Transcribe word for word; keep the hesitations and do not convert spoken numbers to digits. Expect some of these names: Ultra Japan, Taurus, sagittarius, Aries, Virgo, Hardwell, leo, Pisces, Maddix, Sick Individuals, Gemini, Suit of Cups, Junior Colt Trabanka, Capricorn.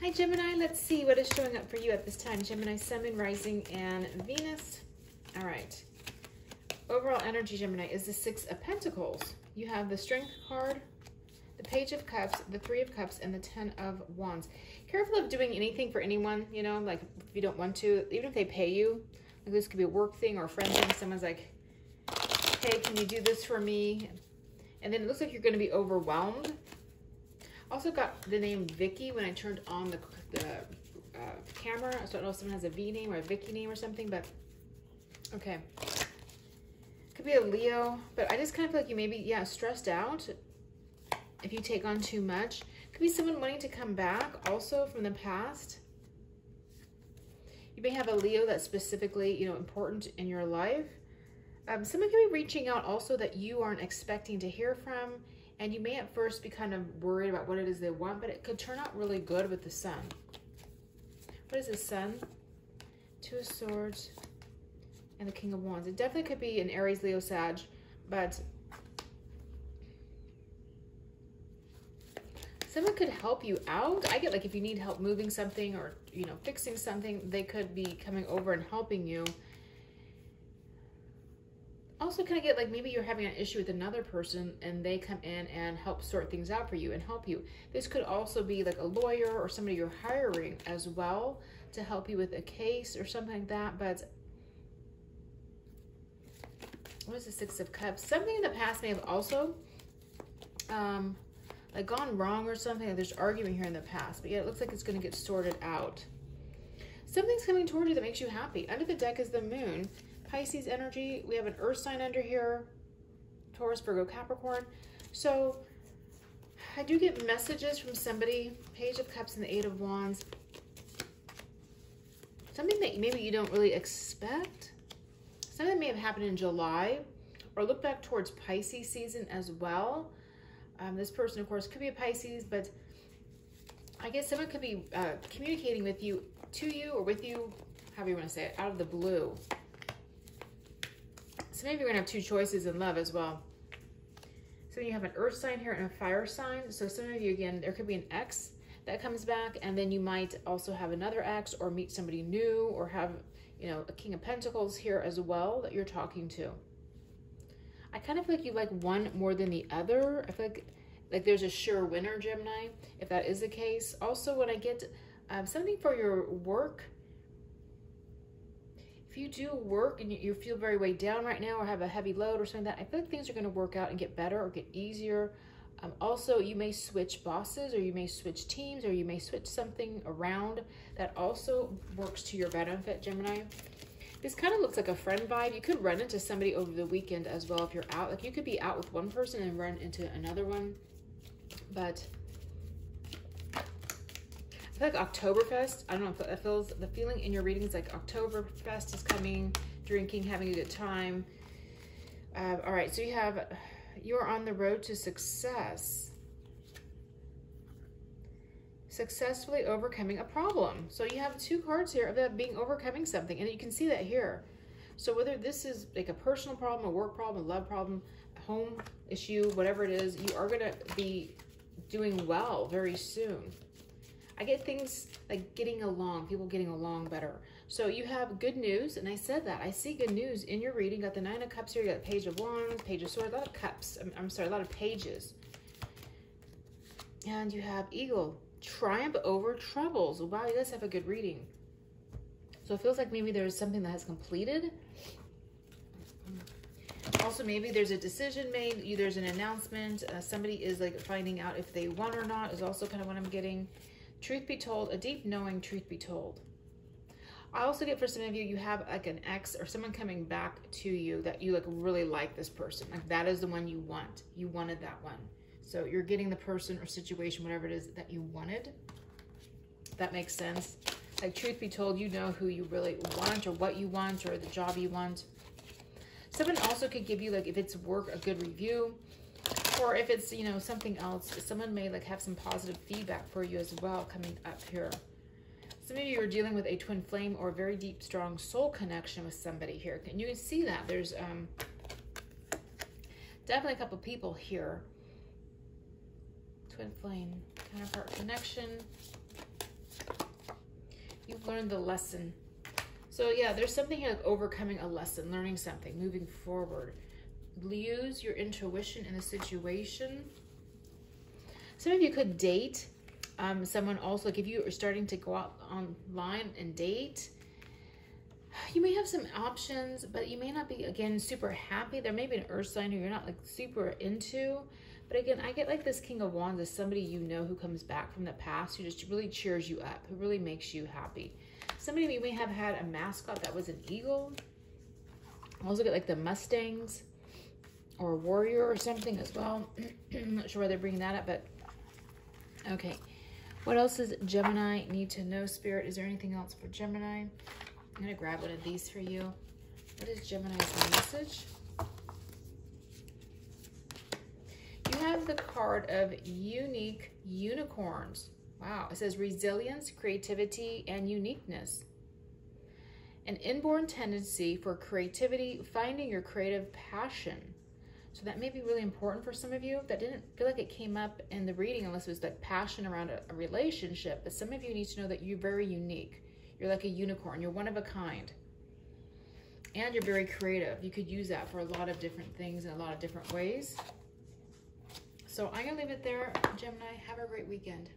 Hi, Gemini. Let's see what is showing up for you at this time. Gemini, Sun, Moon, Rising, and Venus. All right. Overall energy, Gemini, is the Six of Pentacles. You have the Strength card, the Page of Cups, the Three of Cups, and the Ten of Wands. Careful of doing anything for anyone, you know, like if you don't want to, even if they pay you. Like this could be a work thing or a friend thing. Someone's like, hey, can you do this for me? And then it looks like you're going to be overwhelmed. Also got the name Vicky when I turned on the, the uh, camera. So I don't know if someone has a V name or a Vicky name or something, but okay. Could be a Leo, but I just kind of feel like you may be, yeah, stressed out if you take on too much. Could be someone wanting to come back also from the past. You may have a Leo that's specifically, you know, important in your life. Um, someone can be reaching out also that you aren't expecting to hear from. And you may at first be kind of worried about what it is they want, but it could turn out really good with the Sun. What is the Sun? Two of Swords and the King of Wands. It definitely could be an Aries, Leo, Sag, but someone could help you out. I get like if you need help moving something or, you know, fixing something, they could be coming over and helping you. Also kind of get like maybe you're having an issue with another person and they come in and help sort things out for you and help you. This could also be like a lawyer or somebody you're hiring as well to help you with a case or something like that. But what is the Six of Cups? Something in the past may have also um, like gone wrong or something. Like there's arguing here in the past, but yeah, it looks like it's going to get sorted out. Something's coming toward you that makes you happy. Under the deck is the Moon. Pisces energy. We have an earth sign under here, Taurus, Virgo, Capricorn. So I do get messages from somebody, Page of Cups and the Eight of Wands. Something that maybe you don't really expect. Something that may have happened in July, or look back towards Pisces season as well. Um, this person, of course, could be a Pisces, but I guess someone could be uh, communicating with you, to you, or with you, however you want to say it, out of the blue. So maybe you're going to have two choices in love as well. So you have an earth sign here and a fire sign. So some of you, again, there could be an ex that comes back, and then you might also have another ex or meet somebody new or have, you know, a King of Pentacles here as well that you're talking to. I kind of feel like you like one more than the other. I feel like, like there's a sure winner, Gemini, if that is the case. Also, when I get um, something for your work, if you do work and you feel very weighed down right now or have a heavy load or something like that, I feel like things are going to work out and get better or get easier. Um, also, you may switch bosses or you may switch teams or you may switch something around that also works to your benefit, Gemini. This kind of looks like a friend vibe. You could run into somebody over the weekend as well if you're out. Like you could be out with one person and run into another one. But I feel like Oktoberfest, I don't know, it feels, the feeling in your readings like Oktoberfest is coming, drinking, having a good time. Uh, all right, so you have, you're on the road to success. Successfully overcoming a problem. So you have two cards here of that being overcoming something, and you can see that here. So whether this is like a personal problem, a work problem, a love problem, a home issue, whatever it is, you are going to be doing well very soon. I get things like getting along, people getting along better. So you have good news, and I said that. I see good news in your reading. Got the Nine of Cups here, you got the Page of Wands, Page of Swords, a lot of cups. I'm, I'm sorry, a lot of pages. And you have Eagle, triumph over troubles. Wow, you guys have a good reading. So it feels like maybe there's something that has completed. Also, maybe there's a decision made, you, there's an announcement. Uh, somebody is like finding out if they won or not is also kind of what I'm getting. Truth be told, a deep knowing, truth be told. I also get for some of you, you have like an ex or someone coming back to you that you like really like this person. Like that is the one you want. You wanted that one. So you're getting the person or situation, whatever it is that you wanted. That makes sense. Like truth be told, you know who you really want or what you want or the job you want. Someone also could give you like, if it's work, a good review. Or if it's, you know, something else, someone may like have some positive feedback for you as well coming up here. Some of you are dealing with a twin flame or very deep, strong soul connection with somebody here. And you can see that there's um, definitely a couple people here. Twin flame, counterpart connection. learned the lesson. So yeah, there's something like overcoming a lesson, learning something, moving forward. Use your intuition in the situation. Some of you could date um, someone also. Like if you are starting to go out online and date, you may have some options, but you may not be, again, super happy. There may be an earth sign who you're not like super into. But again, I get like this King of Wands as somebody you know who comes back from the past, who just really cheers you up, who really makes you happy. Somebody you may have had a mascot that was an eagle. I also get like the Mustangs or a warrior or something as well. I'm not sure why they're bringing that up, but okay. What else does Gemini need to know, Spirit? Is there anything else for Gemini? I'm going to grab one of these for you. What is Gemini's message? You have the card of unique unicorns. Wow. It says resilience, creativity, and uniqueness. An inborn tendency for creativity, finding your creative passion. So that may be really important for some of you. That didn't feel like it came up in the reading unless it was like passion around a, a relationship. But some of you need to know that you're very unique. You're like a unicorn. You're one of a kind. And you're very creative. You could use that for a lot of different things in a lot of different ways. So I'm going to leave it there, Gemini. Have a great weekend.